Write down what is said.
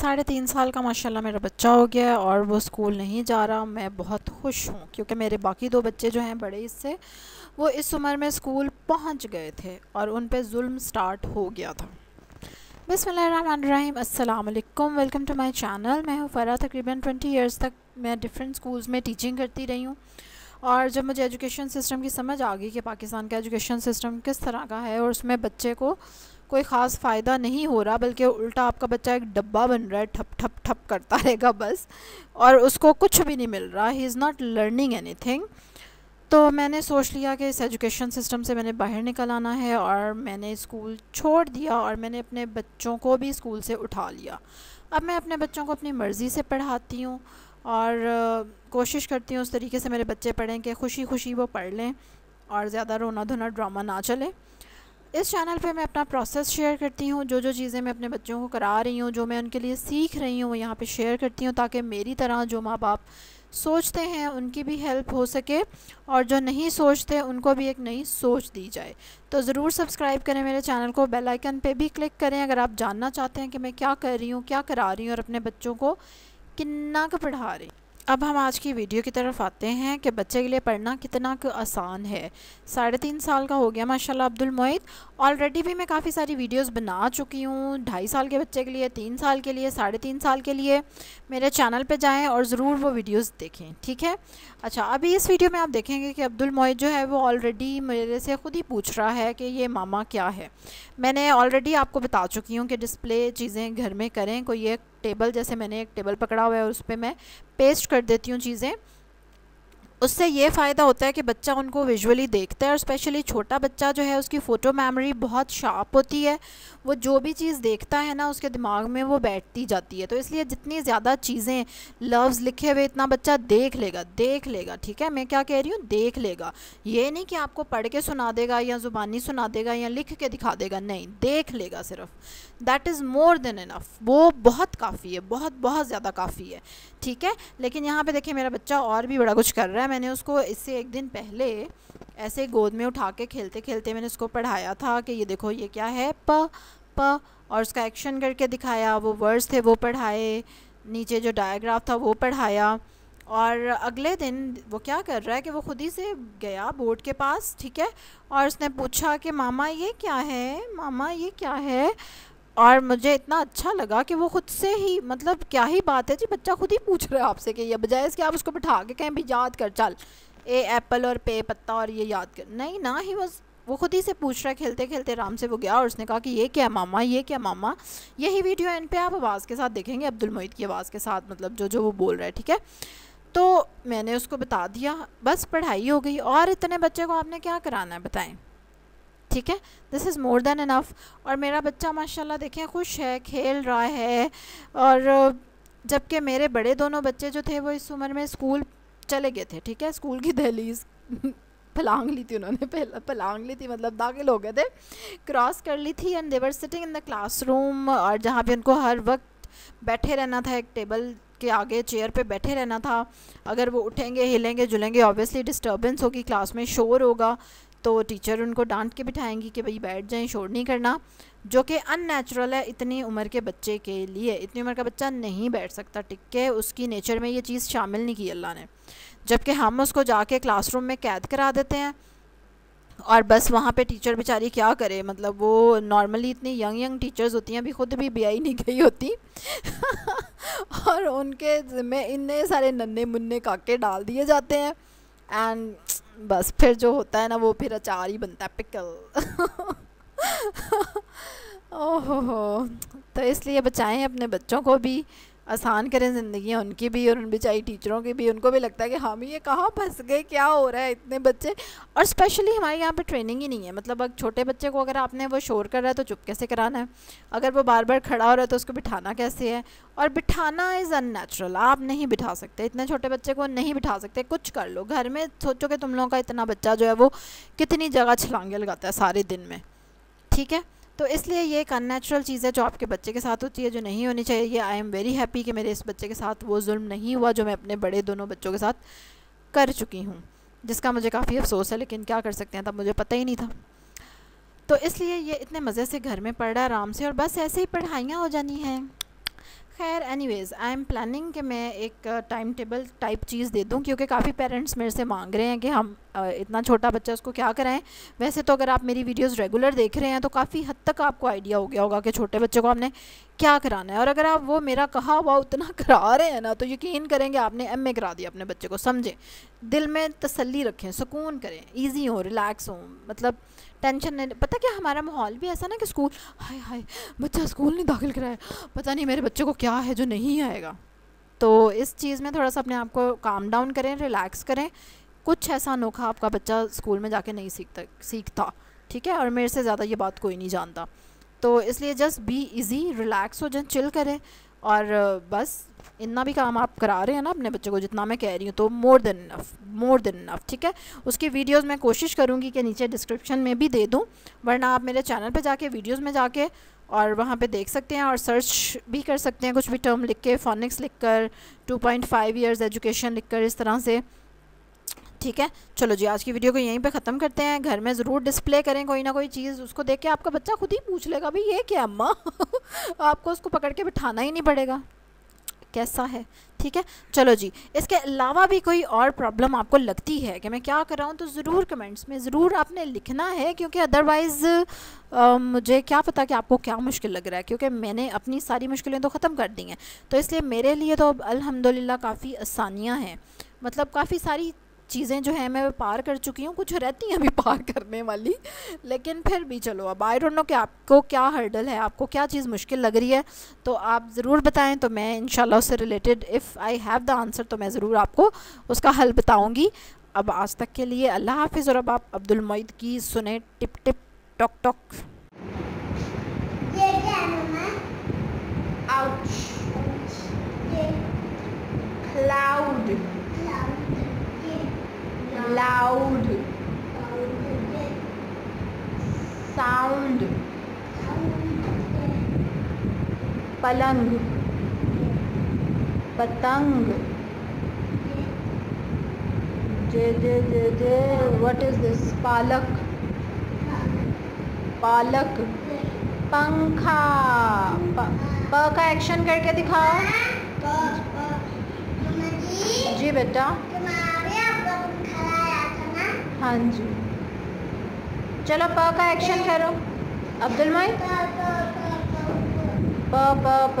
3.5 साल का माशाल्लाह मेरा बच्चा हो गया और वो स्कूल नहीं जा रहा। मैं बहुत खुश हूँ क्योंकि मेरे बाकी दो बच्चे जो हैं बड़े इससे, वो इस उम्र में स्कूल पहुँच गए थे और उन पे जुल्म स्टार्ट हो गया था। बिस्मिल्लाहिर्रहमानिर्रहीम, अस्सलाम वालेकुम, वेलकम टू माय चैनल। मैं हूँ फ़रा। तकरीबन 20 ईयर्स तक मैं डिफरेंट स्कूल्स में टीचिंग करती रही हूँ और जब मुझे एजुकेशन सिस्टम की समझ आ गई कि पाकिस्तान का एजुकेशन सिस्टम किस तरह का है और उसमें बच्चे को कोई ख़ास फ़ायदा नहीं हो रहा, बल्कि उल्टा आपका बच्चा एक डब्बा बन रहा है, ठप ठप ठप करता रहेगा बस, और उसको कुछ भी नहीं मिल रहा, he is not learning anything. तो मैंने सोच लिया कि इस एजुकेशन सिस्टम से मैंने बाहर निकल आना है और मैंने स्कूल छोड़ दिया और मैंने अपने बच्चों को भी स्कूल से उठा लिया। अब मैं अपने बच्चों को अपनी मर्ज़ी से पढ़ाती हूँ और कोशिश करती हूँ उस तरीके से मेरे बच्चे पढ़ें कि खुशी खुशी वो पढ़ लें और ज़्यादा रोना धोना ड्रामा ना चले। इस चैनल पे मैं अपना प्रोसेस शेयर करती हूँ, जो जो चीज़ें मैं अपने बच्चों को करा रही हूँ, जो मैं उनके लिए सीख रही हूँ, वो यहाँ पे शेयर करती हूँ ताकि मेरी तरह जो माँ बाप सोचते हैं उनकी भी हेल्प हो सके और जो नहीं सोचते उनको भी एक नई सोच दी जाए। तो ज़रूर सब्सक्राइब करें मेरे चैनल को, बेल आइकन पे भी क्लिक करें अगर आप जानना चाहते हैं कि मैं क्या कर रही हूँ, क्या करा रही हूँ और अपने बच्चों को कितना का पढ़ा रही। अब हम आज की वीडियो की तरफ आते हैं कि बच्चे के लिए पढ़ना कितना आसान है। 3.5 साल का हो गया माशाल्लाह अब्दुल मुईद। ऑलरेडी भी मैं काफ़ी सारी वीडियोस बना चुकी हूँ 2.5 साल के बच्चे के लिए, 3 साल के लिए, 3.5 साल के लिए। मेरे चैनल पे जाएं और ज़रूर वो वीडियोस देखें, ठीक है। अच्छा, अभी इस वीडियो में आप देखेंगे कि अब्दुल मुईद जो है वो ऑलरेडी मेरे से ख़ुद ही पूछ रहा है कि ये मामा क्या है। मैंने ऑलरेडी आपको बता चुकी हूँ कि डिस्प्ले चीज़ें घर में करें, कोई एक टेबल, जैसे मैंने एक टेबल पकड़ा हुआ है उस पर मैं पेस्ट कर देती हूँ चीज़ें। उससे ये फ़ायदा होता है कि बच्चा उनको विजुअली देखता है और स्पेशली छोटा बच्चा जो है उसकी फ़ोटो मेमोरी बहुत शार्प होती है, वो जो भी चीज़ देखता है ना उसके दिमाग में वो बैठती जाती है। तो इसलिए जितनी ज़्यादा चीज़ें, लफ्ज़ लिखे हुए, इतना बच्चा देख लेगा, ठीक है। मैं क्या कह रही हूँ, देख लेगा। ये नहीं कि आपको पढ़ के सुना देगा या ज़ुबानी सुना देगा या लिख के दिखा देगा, नहीं, देख लेगा सिर्फ। That is more than enough, वो बहुत काफ़ी है, बहुत ज़्यादा काफ़ी है, ठीक है। लेकिन यहाँ पर देखिए मेरा बच्चा और भी बड़ा कुछ कर रहा है। मैंने उसको इससे एक दिन पहले ऐसे गोद में उठा के खेलते खेलते मैंने उसको पढ़ाया था कि ये देखो ये क्या है, प प, और उसका एक्शन करके दिखाया, वो वर्ड्स थे वो पढ़ाए, नीचे जो डायग्राफ था वो पढ़ाया। और अगले दिन वो क्या कर रहा है कि वो खुद ही से गया बोर्ड के पास, ठीक है, और उसने पूछा कि मामा ये क्या है, मामा ये क्या है। और मुझे इतना अच्छा लगा कि वो खुद से ही, मतलब क्या ही बात है जी, बच्चा खुद ही पूछ रहा है आपसे कि ये, बजाय इसके आप उसको बिठा के कहें भी याद कर, चल ए एप्पल और पे पत्ता और ये याद कर, नहीं ना, ही बस वो खुद ही से पूछ रहा है। खेलते खेलते आराम से वो गया और उसने कहा कि ये क्या मामा, ये क्या मामा। यही वीडियो एंड पे आप आवाज़ के साथ देखेंगे, अब्दुल मुईद की आवाज़ के साथ, मतलब जो जो वो बोल रहा है, ठीक है। तो मैंने उसको बता दिया, बस पढ़ाई हो गई। और इतने बच्चे को आपने क्या कराना है बताएं, ठीक है। This is more than enough. और मेरा बच्चा माशाल्लाह देखें खुश है, खेल रहा है। और जबकि मेरे बड़े दोनों बच्चे जो थे वो इस उम्र में स्कूल चले गए थे, ठीक है। स्कूल की दहलीज फलांग ली थी उन्होंने, पहला फलांग ली थी मतलब दाखिल हो गए थे, क्रॉस कर ली थी। And they were sitting in the classroom, और जहाँ पे उनको हर वक्त बैठे रहना था, एक टेबल के आगे चेयर पे बैठे रहना था। अगर वो उठेंगे, हिलेंगे जुलेंगे, ऑब्वियसली डिस्टर्बेंस होगी, क्लास में शोर होगा, तो टीचर उनको डांट के बिठाएंगी कि भाई बैठ जाएं, शोर नहीं करना, जो कि अननेचुरल है इतनी उम्र के बच्चे के लिए। इतनी उम्र का बच्चा नहीं बैठ सकता टिक के, उसकी नेचर में ये चीज़ शामिल नहीं की अल्लाह ने। जबकि हम उसको जाके क्लासरूम में कैद करा देते हैं और बस वहाँ पे टीचर बेचारी क्या करे, मतलब वो नॉर्मली इतनी यंग टीचर्स होती हैं, अभी ख़ुद भी ब्याही नहीं गई होती और उनके ज़िम्मे इतने सारे नन्हे मुन्ने काके डाल दिए जाते हैं। एंड बस फिर जो होता है ना वो फिर अचार ही बनता है, पिकल ओहो। तो इसलिए बचाएं अपने बच्चों को भी, आसान करें ज़िंदगी उनकी भी और उन बेचारी टीचरों की भी। उनको भी लगता है कि हम ये कहाँ फंस गए, क्या हो रहा है, इतने बच्चे। और स्पेशली हमारे यहाँ पे ट्रेनिंग ही नहीं है, मतलब अगर छोटे बच्चे को अगर आपने वो शोर कर रहा है तो चुप कैसे कराना है, अगर वो बार बार खड़ा हो रहा है तो उसको बिठाना कैसे है। और बिठाना इज़ अननेचुरल, आप नहीं बिठा सकते, इतने छोटे बच्चे को नहीं बिठा सकते। कुछ कर लो घर में, सोचो कि तुम लोगों का इतना बच्चा जो है वो कितनी जगह छलांगे लगाता है सारे दिन में, ठीक है। तो इसलिए ये एक अननेचुरल चीज़ है जो आपके बच्चे के साथ होती है, जो नहीं होनी चाहिए। आई एम वेरी हैप्पी कि मेरे इस बच्चे के साथ वो जुल्म नहीं हुआ जो मैं अपने बड़े दोनों बच्चों के साथ कर चुकी हूँ, जिसका मुझे काफ़ी अफसोस है, लेकिन क्या कर सकते हैं, तब मुझे पता ही नहीं था। तो इसलिए ये इतने मज़े से घर में पढ़ रहा है आराम से, और बस ऐसे ही पढ़ाइयाँ हो जानी हैं। खैर एनीवेज़ आई एम प्लानिंग कि मैं एक टाइम टेबल टाइप चीज़ दे दूं, क्योंकि काफ़ी पेरेंट्स मेरे से मांग रहे हैं कि हम इतना छोटा बच्चा उसको क्या कराएं। वैसे तो अगर आप मेरी वीडियोस रेगुलर देख रहे हैं तो काफ़ी हद तक आपको आइडिया हो गया होगा कि छोटे बच्चों को हमने क्या कराना है, और अगर आप वो मेरा कहा हुआ उतना करा रहे हैं ना तो यकीन करेंगे आपने MA करा दिया अपने बच्चे को। समझें, दिल में तसल्ली रखें, सुकून करें, ईजी हो, रिलैक्स हो, मतलब टेंशन नहीं। पता क्या हमारा माहौल भी ऐसा ना कि स्कूल, हाय हाय बच्चा स्कूल नहीं दाखिल कराया, पता नहीं मेरे बच्चे को क्या है जो नहीं आएगा। तो इस चीज़ में थोड़ा सा अपने आप को काम डाउन करें, रिलैक्स करें। कुछ ऐसा अनोखा आपका बच्चा स्कूल में जाके नहीं सीखता, ठीक है, और मेरे से ज़्यादा ये बात कोई नहीं जानता। तो इसलिए जस्ट बी इजी, रिलैक्स हो जाए, चिल करें, और बस इतना भी काम आप करा रहे हैं ना अपने बच्चे को जितना मैं कह रही हूँ, तो मोर देन इनफ, ठीक है। उसकी वीडियोस मैं कोशिश करूँगी कि नीचे डिस्क्रिप्शन में भी दे दूँ, वरना आप मेरे चैनल पे जाके वीडियोस में जाके और वहाँ पे देख सकते हैं, और सर्च भी कर सकते हैं कुछ भी टर्म लिख के, फोनिक्स लिख कर, 2.5 years एजुकेशन लिख कर, इस तरह से, ठीक है। चलो जी, आज की वीडियो को यहीं पे ख़त्म करते हैं। घर में ज़रूर डिस्प्ले करें कोई ना कोई चीज़, उसको देख के आपका बच्चा खुद ही पूछ लेगा भाई ये क्या अम्मा आपको उसको पकड़ के बिठाना ही नहीं पड़ेगा, कैसा है, ठीक है। चलो जी, इसके अलावा भी कोई और प्रॉब्लम आपको लगती है कि मैं क्या कर रहा हूँ तो ज़रूर कमेंट्स में ज़रूर आपने लिखना है, क्योंकि अदरवाइज़ मुझे क्या पता कि आपको क्या मुश्किल लग रहा है, क्योंकि मैंने अपनी सारी मुश्किलें तो ख़त्म कर दी हैं। तो इसलिए मेरे लिए तो अब अल्हम्दुलिल्लाह काफ़ी आसानियाँ हैं, मतलब काफ़ी सारी चीज़ें जो हैं मैं पार कर चुकी हूँ, कुछ रहती हैं अभी पार करने वाली, लेकिन फिर भी चलो अब आई डोंट नो कि आपको क्या हर्डल है, आपको क्या चीज़ मुश्किल लग रही है, तो आप ज़रूर बताएं। तो मैं इंशाल्लाह उससे related if I have the answer तो मैं ज़रूर आपको उसका हल बताऊँगी। अब आज तक के लिए अल्लाह हाफिज़, और अब आप अब्दुल मुईद की सुने tip tip talk talk. Cloud loud, sound, palang, patang, what is this, palak, palak, pankha, pa ka action करके दिखाओ जी बेटा। हाँ जी, चलो प का एक्शन करो अब्दुल मुईद। प प प